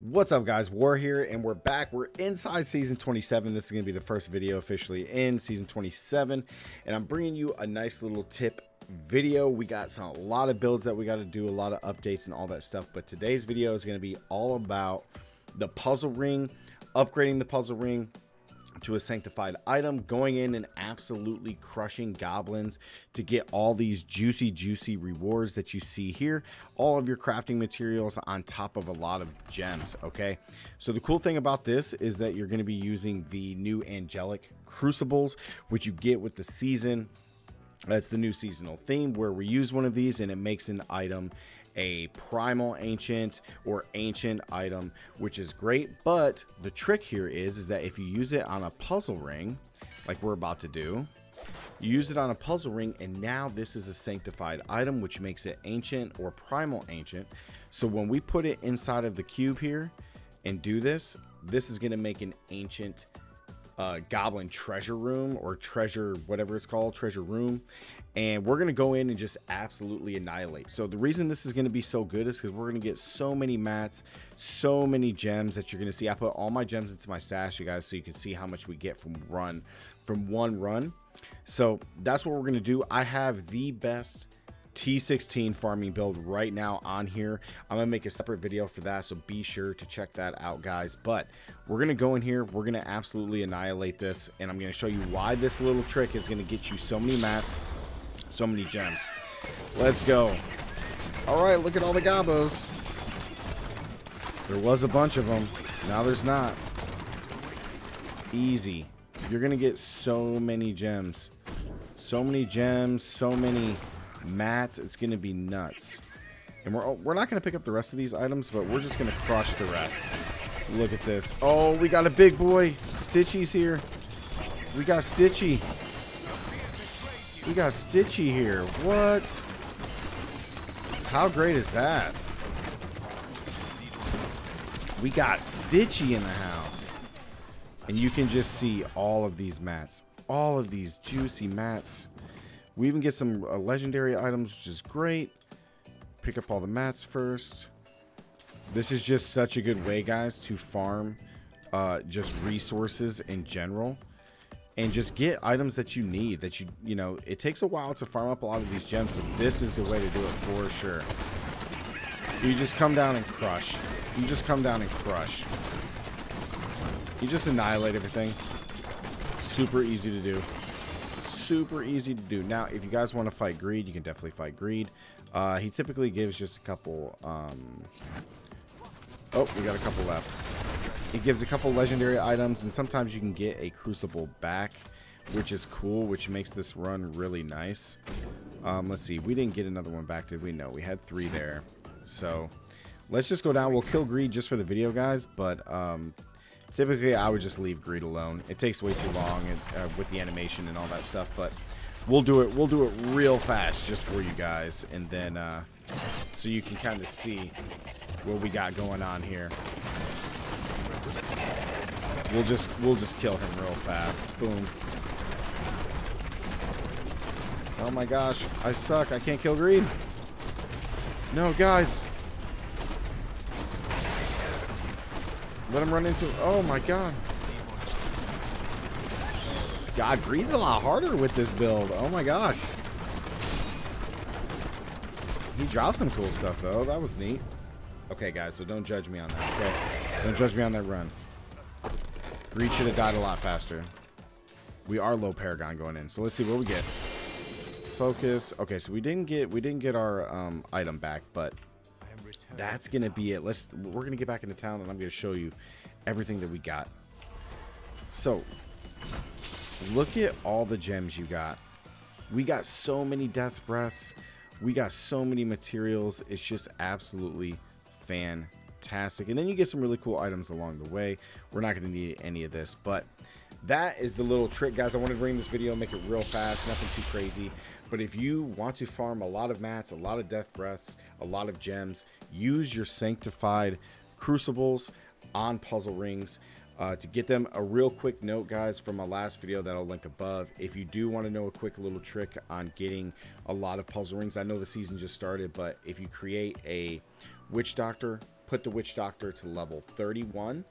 What's up guys, War here, and we're back. We're inside season 27. This is going to be the first video officially in season 27, and I'm bringing you a nice little tip video. We got a lot of builds that we got to do, a lot of updates and all that stuff, but today's video is going to be all about the puzzle ring, upgrading the puzzle ring to a sanctified item, going in and absolutely crushing goblins to get all these juicy rewards that you see here, all of your crafting materials on top of a lot of gems. Okay, so the cool thing about this is that you're going to be using the new angelic crucibles, which you get with the season. That's the new seasonal theme where we use one of these and it makes an item a primal ancient or ancient item, which is great. But the trick here is that if you use it on a puzzle ring, like we're about to do, you use it on a puzzle ring, and now this is a sanctified item, which makes it ancient or primal ancient. So when we put it inside of the cube here and do this, this is going to make an ancient goblin treasure room, or treasure, whatever it's called, treasure room, and we're gonna go in and just absolutely annihilate. So the reason this is gonna be so good is because we're gonna get so many mats, so many gems that you're gonna see. I put all my gems into my stash, you guys, so you can see how much we get from one run. So that's what we're gonna do. I have the best T16 farming build right now on here. I'm gonna make a separate video for that, so be sure to check that out, guys. But we're gonna go in here, we're gonna absolutely annihilate this, and I'm gonna show you why this little trick is gonna get you so many mats, so many gems. Let's go. All right, look at all the gobbos. There was a bunch of them, now there's not. Easy. You're gonna get so many gems, so many gems, so many mats. It's gonna be nuts, and we're not gonna pick up the rest of these items, but we're just gonna crush the rest. Look at this. Oh, we got a big boy. Stitchy's here. We got Stitchy. We got Stitchy here. What? How great is that? We got Stitchy in the house, and you can just see all of these mats, all of these juicy mats. We even get some legendary items, which is great. Pick up all the mats first. This is just such a good way, guys, to farm just resources in general, and just get items that you need. That you know, it takes a while to farm up a lot of these gems, so this is the way to do it for sure. You just come down and crush. You just come down and crush. You just annihilate everything. Super easy to do. Super easy to do. Now, if you guys want to fight Greed, you can definitely fight Greed. He typically gives just a couple. Oh, we got a couple left. He gives a couple legendary items, and sometimes you can get a crucible back, which is cool, which makes this run really nice. Let's see. We didn't get another one back, did we? No, we had three there. So let's just go down. We'll kill Greed just for the video, guys, but typically, I would just leave Greed alone. It takes way too long with the animation and all that stuff, but we'll do it. We'll do it real fast just for you guys, and then so you can kind of see what we got going on here. We'll just kill him real fast. Boom. Oh my gosh, I suck. I can't kill Greed. No, guys. Let him run into it. Oh my god. God, Greed's a lot harder with this build. Oh my gosh. He dropped some cool stuff though. That was neat. Okay, guys, so don't judge me on that. Okay, don't judge me on that run. Greed should have died a lot faster. We are low paragon going in, so let's see what we get. Focus. Okay, so we didn't get our item back, but that's gonna be it. We're gonna get back into town, and I'm gonna show you everything that we got. So look at all the gems you got. We got so many death breaths, we got so many materials. It's just absolutely fantastic, and then you get some really cool items along the way. We're not gonna need any of this, but that is the little trick, guys. I wanted to bring this video, make it real fast, nothing too crazy. But if you want to farm a lot of mats, a lot of death breaths, a lot of gems, use your sanctified crucibles on puzzle rings to get them. A real quick note, guys, from my last video that I'll link above. If you do want to know a quick little trick on getting a lot of puzzle rings, I know the season just started, but if you create a witch doctor put the Witch Doctor to level 31.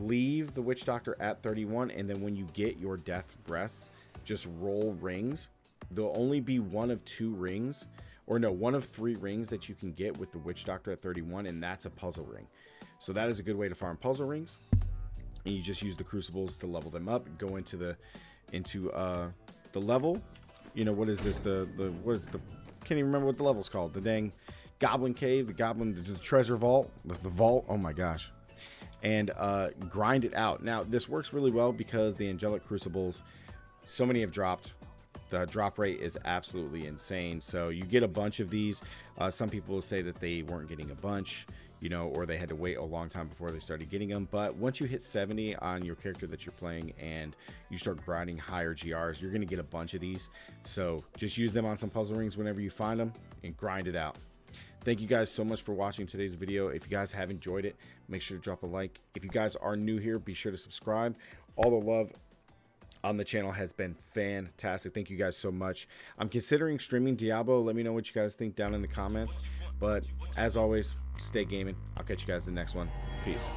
Leave the Witch Doctor at 31, and then when you get your death breaths, just roll rings. There'll only be one of two rings, or no, one of three rings that you can get with the Witch Doctor at 31, and that's a puzzle ring. So that is a good way to farm puzzle rings. And you just use the crucibles to level them up, go into the level. You know, what is this? The what is the, can't even remember what the level's called. The dang goblin cave, the goblin, the treasure vault, the vault. Oh my gosh. And grind it out. Now this works really well because the angelic crucibles, so many have dropped. The drop rate is absolutely insane. So you get a bunch of these. Some people say that they weren't getting a bunch, you know, or they had to wait a long time before they started getting them. But once you hit 70 on your character that you're playing and you start grinding higher GRs, you're going to get a bunch of these. So just use them on some puzzle rings whenever you find them and grind it out. Thank you guys so much for watching today's video. If you guys have enjoyed it, make sure to drop a like. If you guys are new here, be sure to subscribe. All the love on the channel has been fantastic. Thank you guys so much. I'm considering streaming Diablo. Let me know what you guys think down in the comments. But as always, stay gaming. I'll catch you guys in the next one. Peace.